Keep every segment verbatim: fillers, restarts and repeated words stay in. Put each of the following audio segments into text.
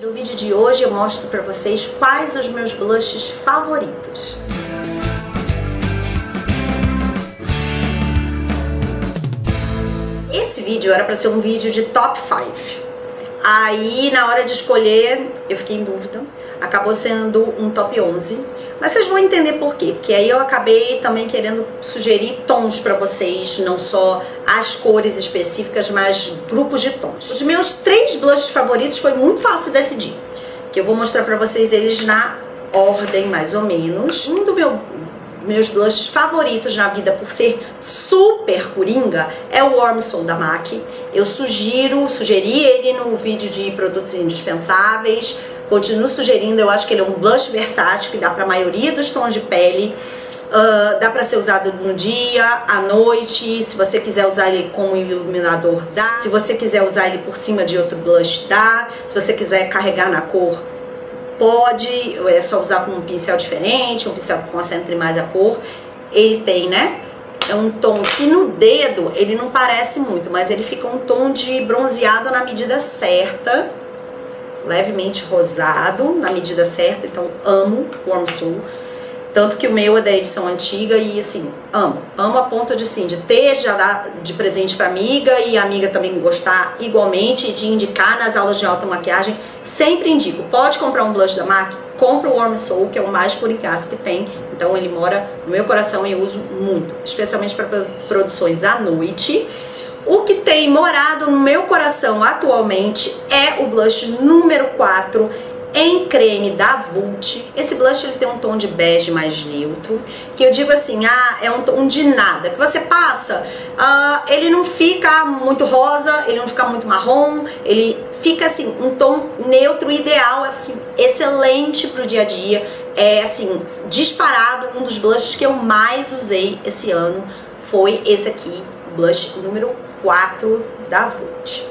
No vídeo de hoje eu mostro para vocês quais os meus blushes favoritos. Esse vídeo era para ser um vídeo de top cinco. Aí na hora de escolher eu fiquei em dúvida, acabou sendo um top onze. Mas vocês vão entender por quê, porque aí eu acabei também querendo sugerir tons pra vocês, não só as cores específicas, mas grupos de tons. Os meus três blushes favoritos foi muito fácil decidir, que eu vou mostrar pra vocês eles na ordem, mais ou menos. Um dos meu, meus blushes favoritos na vida, por ser super coringa, é o Warm Soul da MAC. Eu sugiro, sugeri ele no vídeo de produtos indispensáveis. Continuo sugerindo, eu acho que ele é um blush versátil, que dá pra maioria dos tons de pele, uh, dá pra ser usado no dia, à noite, se você quiser usar ele como iluminador dá, se você quiser usar ele por cima de outro blush dá, se você quiser carregar na cor pode, é só usar com um pincel diferente, um pincel que concentre mais a cor, ele tem, né? É um tom que no dedo ele não parece muito, mas ele fica um tom de bronzeado na medida certa, levemente rosado, na medida certa. Então amo Warm Soul, tanto que o meu é da edição antiga e assim, amo, amo a ponto de assim, de ter, já dar de presente pra amiga e a amiga também gostar igualmente e de indicar nas aulas de automaquiagem, sempre indico, pode comprar um blush da MAC, compra o Warm Soul, que é o mais coringaço que tem, então ele mora no meu coração e eu uso muito, especialmente para produções à noite. O que tem morado no meu coração atualmente é o blush número quatro em creme da Vult. Esse blush ele tem um tom de bege mais neutro, que eu digo assim, ah, é um tom de nada, que você passa, uh, ele não fica muito rosa, ele não fica muito marrom, ele fica assim, um tom neutro ideal, assim, excelente pro dia a dia, é assim, disparado, um dos blushes que eu mais usei esse ano foi esse aqui, blush número quatro da Vult.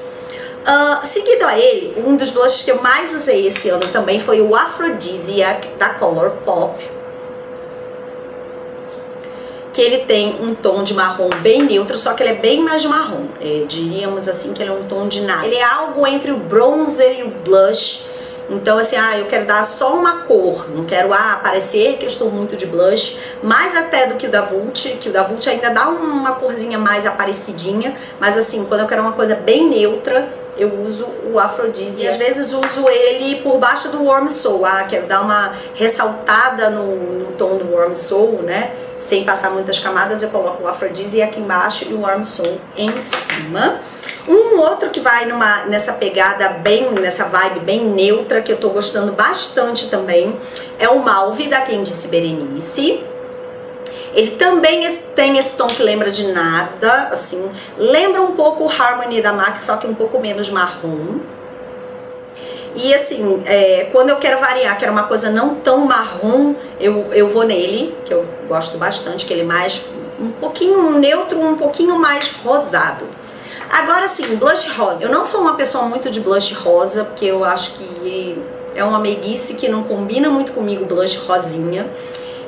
Uh, seguido a ele, um dos blushes que eu mais usei esse ano também foi o Aphrodisiac da Colourpop, que ele tem um tom de marrom bem neutro, só que ele é bem mais marrom, é, diríamos assim que ele é um tom de nada. Ele é algo entre o bronzer e o blush, então assim, ah, eu quero dar só uma cor, não quero ah, parecer que eu estou muito de blush, mais até do que o da Vult, que o da Vult ainda dá uma corzinha mais aparecidinha, mas assim, quando eu quero uma coisa bem neutra, eu uso o Aphrodisiac. E às vezes uso ele por baixo do Warm Soul, ah, quero dar uma ressaltada no, no tom do Warm Soul, né, sem passar muitas camadas, eu coloco o Aphrodisiac aqui embaixo e o Warm Soul em cima. Um outro que vai numa, nessa pegada bem, nessa vibe bem neutra, que eu tô gostando bastante também, é o Malve da Quem Disse Berenice. Ele também tem esse tom que lembra de nada, assim, lembra um pouco o Harmony da MAC, só que um pouco menos marrom. E assim, é, quando eu quero variar, quero uma coisa não tão marrom, eu, eu vou nele, que eu gosto bastante, que ele é mais, um pouquinho neutro, um pouquinho mais rosado. Agora sim, blush rosa. Eu não sou uma pessoa muito de blush rosa, porque eu acho que é uma meiguice que não combina muito comigo blush rosinha.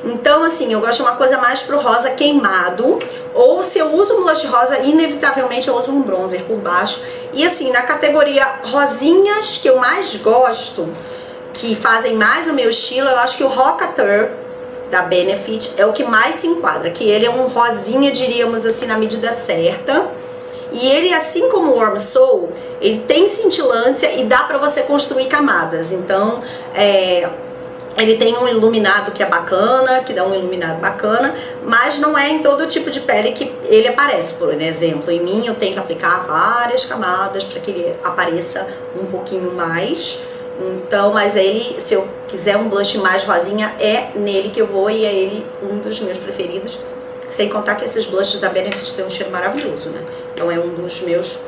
Então assim, eu gosto de uma coisa mais pro rosa queimado, ou se eu uso um blush rosa, inevitavelmente eu uso um bronzer por baixo. E assim, na categoria rosinhas que eu mais gosto, que fazem mais o meu estilo, eu acho que o Rockateur da Benefit é o que mais se enquadra, que ele é um rosinha, diríamos assim, na medida certa. E ele, assim como o Warm Soul, ele tem cintilância e dá pra você construir camadas. Então, é, ele tem um iluminado que é bacana, que dá um iluminado bacana, mas não é em todo tipo de pele que ele aparece. Por exemplo, em mim eu tenho que aplicar várias camadas pra que ele apareça um pouquinho mais. Então, mas ele, se eu quiser um blush mais rosinha, é nele que eu vou e é ele um dos meus preferidos. Sem contar que esses blushes da Benefit têm um cheiro maravilhoso, né? Então é um dos meus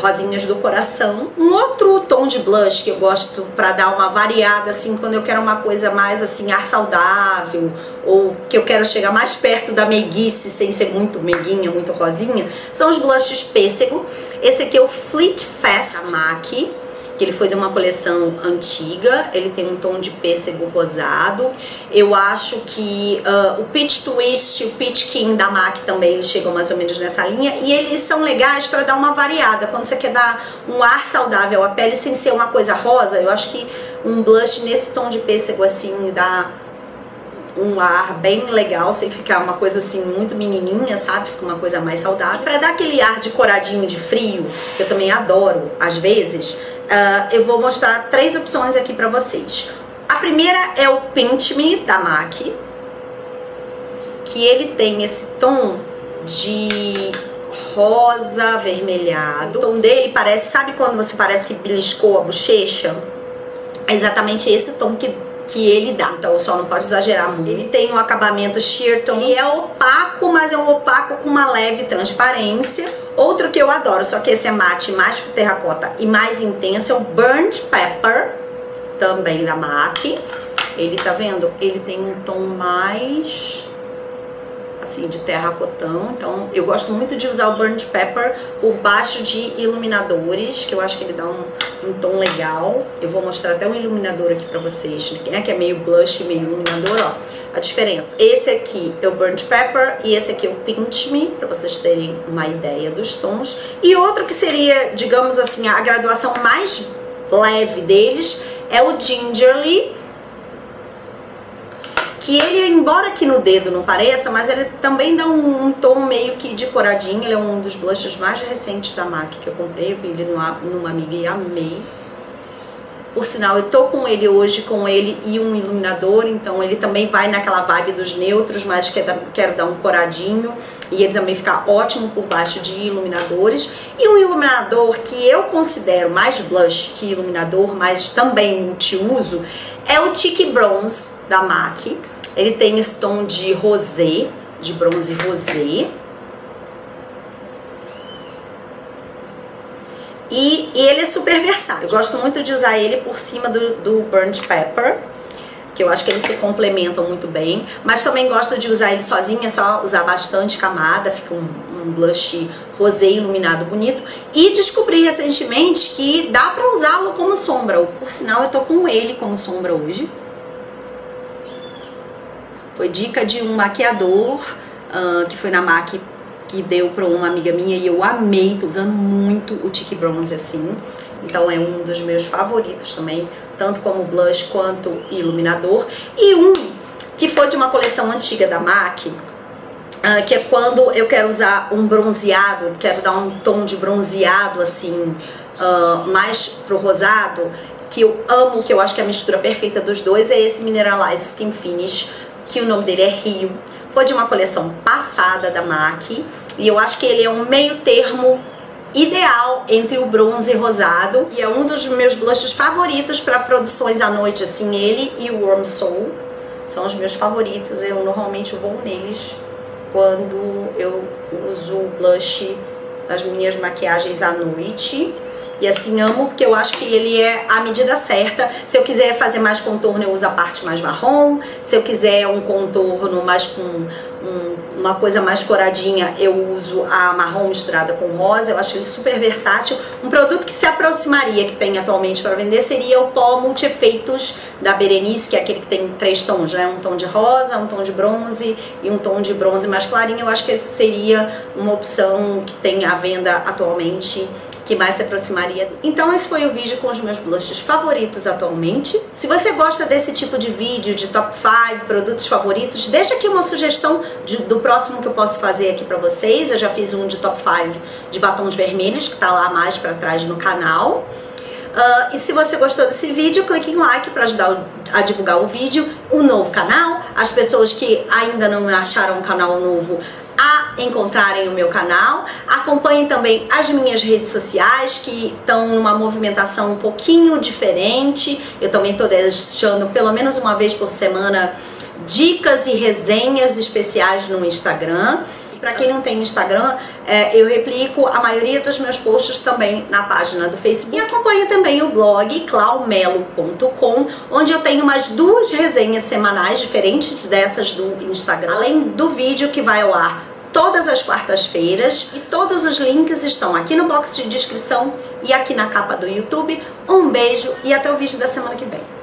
rosinhas do coração. Um outro tom de blush que eu gosto pra dar uma variada, assim, quando eu quero uma coisa mais, assim, ar saudável, ou que eu quero chegar mais perto da meiguice, sem ser muito meiguinha, muito rosinha, são os blushes pêssego. Esse aqui é o Fleet Fast da MAC, que ele foi de uma coleção antiga, ele tem um tom de pêssego rosado. Eu acho que uh, o Peachtwist, o Peachykeen da MAC também, eles chegam mais ou menos nessa linha, e eles são legais para dar uma variada, quando você quer dar um ar saudável à pele sem ser uma coisa rosa. Eu acho que um blush nesse tom de pêssego assim dá um ar bem legal, sem ficar uma coisa assim muito menininha, sabe? Fica uma coisa mais saudável. Pra dar aquele ar de coradinho de frio, que eu também adoro às vezes, uh, eu vou mostrar três opções aqui pra vocês. A primeira é o Pinch Me da MAC, que ele tem esse tom de rosa avermelhado. O tom dele parece, sabe quando você parece que beliscou a bochecha? É exatamente esse tom que que ele dá, então só não pode exagerar muito. Ele tem um acabamento sheer tone, ele é opaco, mas é um opaco com uma leve transparência. Outro que eu adoro, só que esse é mate mais pro terracota e mais intenso, é o Burnt Pepper, também da MAC. Ele, tá vendo? Ele tem um tom mais assim de terracotão, então eu gosto muito de usar o Burnt Pepper por baixo de iluminadores, que eu acho que ele dá um, um tom legal. Eu vou mostrar até um iluminador aqui pra vocês, né, que é meio blush, meio iluminador, ó, a diferença. Esse aqui é o Burnt Pepper e esse aqui é o Pinch Me, pra vocês terem uma ideia dos tons. E outro que seria, digamos assim, a graduação mais leve deles é o Gingerly, que ele, embora aqui no dedo não pareça, mas ele também dá um, um tom meio que de coradinho. Ele é um dos blushes mais recentes da MAC que eu comprei. Eu vi ele numa, numa amiga e amei. Por sinal, eu tô com ele hoje, com ele e um iluminador, então ele também vai naquela vibe dos neutros, mas quero dar um coradinho, e ele também fica ótimo por baixo de iluminadores. E um iluminador que eu considero mais blush que iluminador, mas também multiuso, é o Cheek Bronze da MAC. Ele tem esse tom de rosé, de bronze rosé. E, e ele é super versátil. Eu gosto muito de usar ele por cima do, do Burnt Pepper, que eu acho que eles se complementam muito bem. Mas também gosto de usar ele sozinha, só usar bastante camada, fica um, um blush rosé iluminado bonito. E descobri recentemente que dá pra usá-lo como sombra. Por sinal, eu tô com ele como sombra hoje. Foi dica de um maquiador, uh, que foi na MAC, que deu pra uma amiga minha, e eu amei, tô usando muito o Cheek Bronze assim, então é um dos meus favoritos também, tanto como blush quanto iluminador. E um que foi de uma coleção antiga da MAC, uh, que é quando eu quero usar um bronzeado, quero dar um tom de bronzeado assim, uh, mais pro rosado, que eu amo, que eu acho que é a mistura perfeita dos dois, é esse Mineralize Skin Finish, que o nome dele é Rio. Foi de uma coleção passada da MAC, e eu acho que ele é um meio termo ideal entre o bronze e rosado, e é um dos meus blushes favoritos para produções à noite, assim. Ele e o Warm Soul são os meus favoritos, eu normalmente vou neles quando eu uso o blush nas minhas maquiagens à noite. E assim, amo, porque eu acho que ele é a medida certa. Se eu quiser fazer mais contorno, eu uso a parte mais marrom. Se eu quiser um contorno mais com um, uma coisa mais coradinha, eu uso a marrom misturada com rosa. Eu acho ele super versátil. Um produto que se aproximaria, que tem atualmente para vender, seria o pó multi-efeitos da Berenice, que é aquele que tem três tons, né? Um tom de rosa, um tom de bronze e um tom de bronze mais clarinho. Eu acho que esse seria uma opção que tem à venda atualmente, que mais se aproximaria. Então esse foi o vídeo com os meus blushes favoritos atualmente. Se você gosta desse tipo de vídeo, de top cinco, produtos favoritos, deixa aqui uma sugestão de, do próximo que eu posso fazer aqui pra vocês. Eu já fiz um de top cinco de batons vermelhos, que tá lá mais pra trás no canal. Uh, e se você gostou desse vídeo, clique em like para ajudar o, a divulgar o vídeo, o novo canal, as pessoas que ainda não acharam um canal novo a encontrarem o meu canal. Acompanhem também as minhas redes sociais, que estão numa movimentação um pouquinho diferente. Eu também estou deixando pelo menos uma vez por semana dicas e resenhas especiais no Instagram. Para quem não tem Instagram, é, eu replico a maioria dos meus posts também na página do Facebook. E acompanho também o blog claumelo ponto com, onde eu tenho umas duas resenhas semanais diferentes dessas do Instagram, além do vídeo que vai ao ar todas as quartas-feiras e todos os links estão aqui no box de descrição e aqui na capa do YouTube. Um beijo e até o vídeo da semana que vem.